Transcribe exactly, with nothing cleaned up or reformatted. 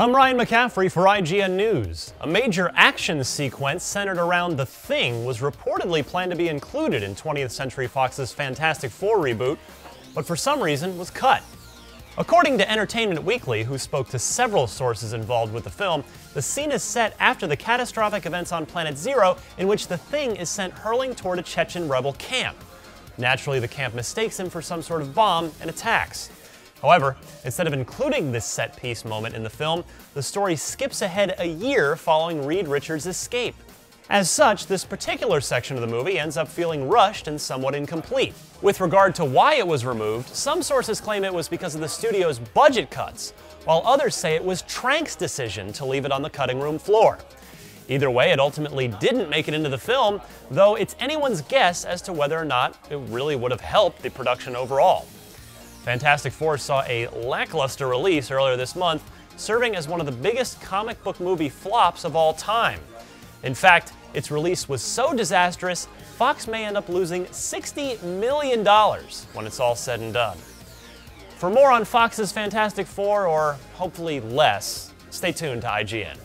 I'm Ryan McCaffrey for I G N News. A major action sequence centered around The Thing was reportedly planned to be included in twentieth century fox's Fantastic Four reboot, but for some reason was cut. According to Entertainment Weekly, who spoke to several sources involved with the film, the scene is set after the catastrophic events on Planet Zero, in which the Thing is sent hurling toward a Chechen rebel camp. Naturally, the camp mistakes him for some sort of bomb and attacks. However, instead of including this set piece moment in the film, the story skips ahead a year following Reed Richards' escape. As such, this particular section of the movie ends up feeling rushed and somewhat incomplete. With regard to why it was removed, some sources claim it was because of the studio's budget cuts, while others say it was Trank's decision to leave it on the cutting room floor. Either way, it ultimately didn't make it into the film, though it's anyone's guess as to whether or not it really would have helped the production overall. Fantastic Four saw a lackluster release earlier this month, serving as one of the biggest comic book movie flops of all time. In fact, its release was so disastrous, Fox may end up losing sixty million dollars when it's all said and done. For more on Fox's Fantastic Four, or hopefully less, stay tuned to I G N.